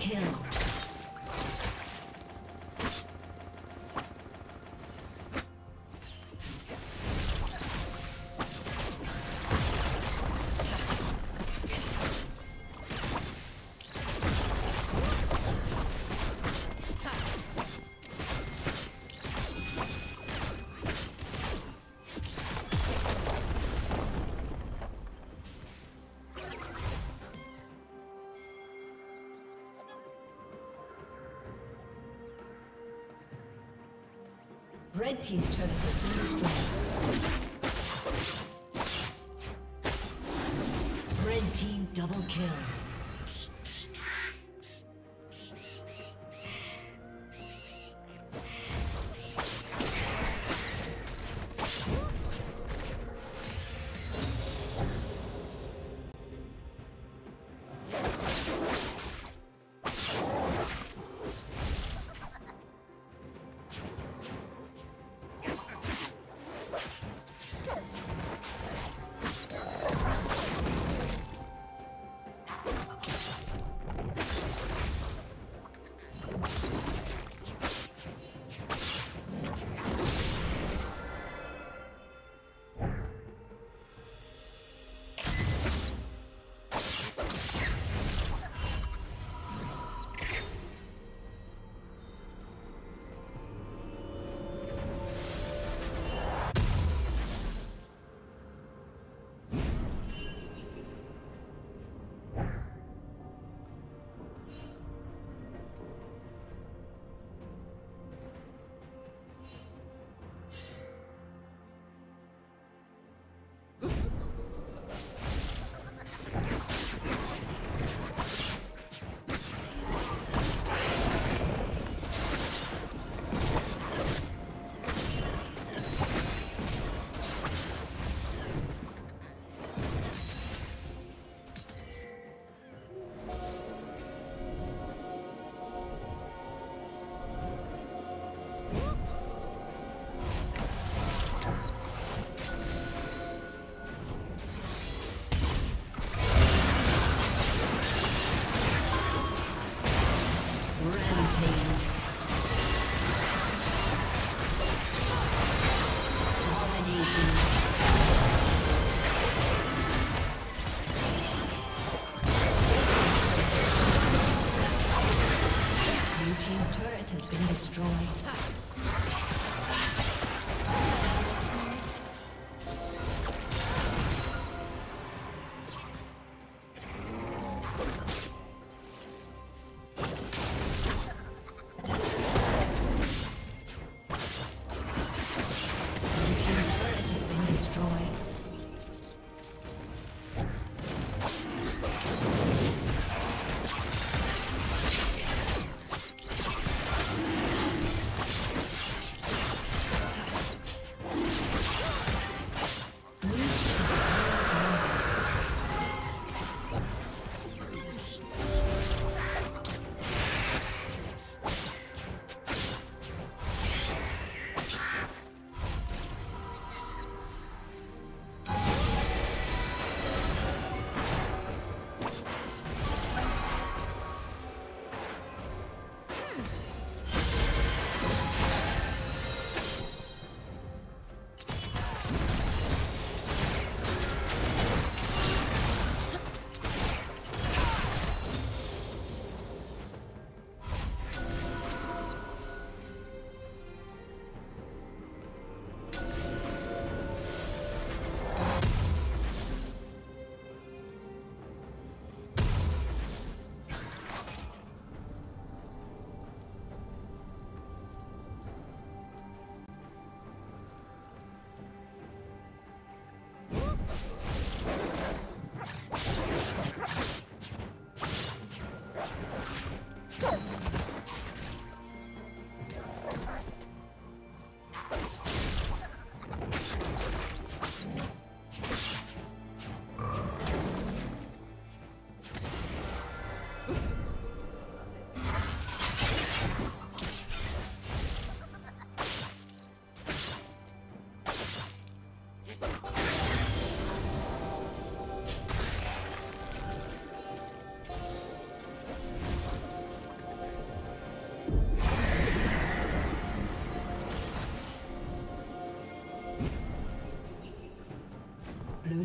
Kill. Red team's turret has been destroyed. Red team double kill. Blue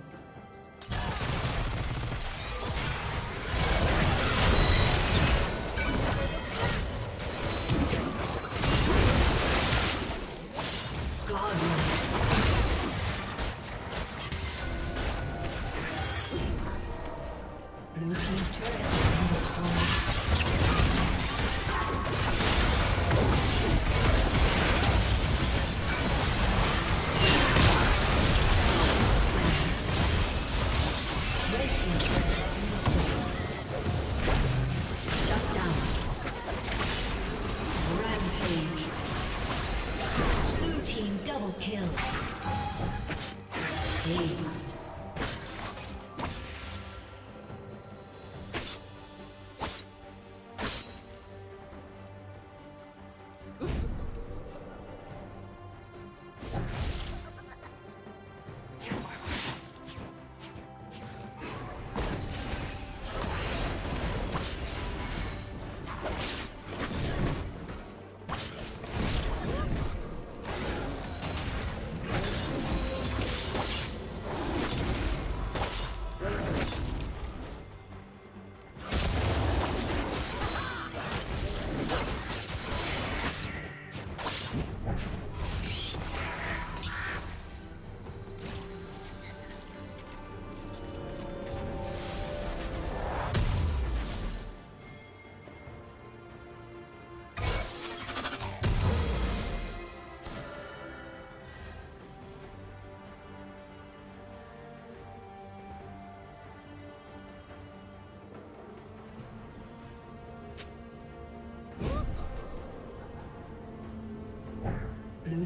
Blue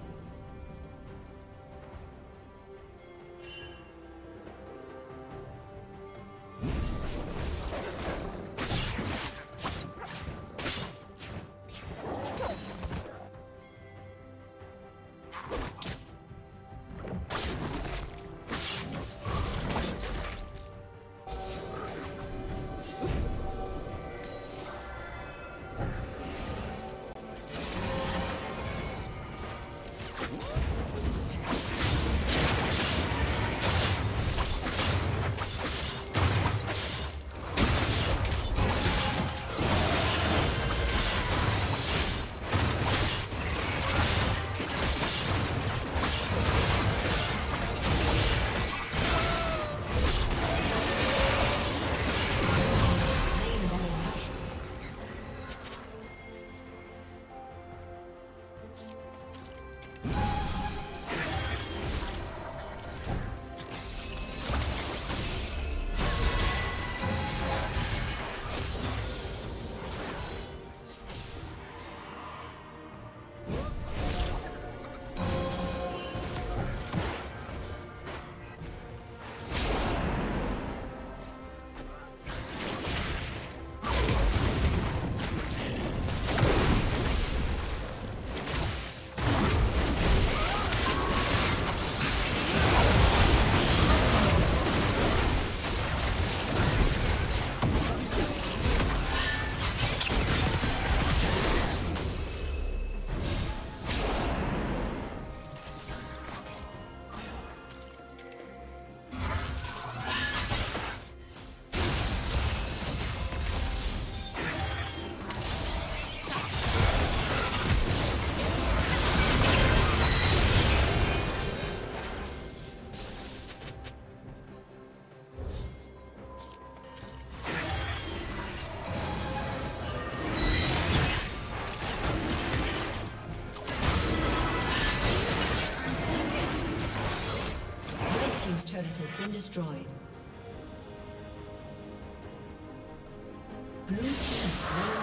destroyed. Has been destroyed. Blue team slain.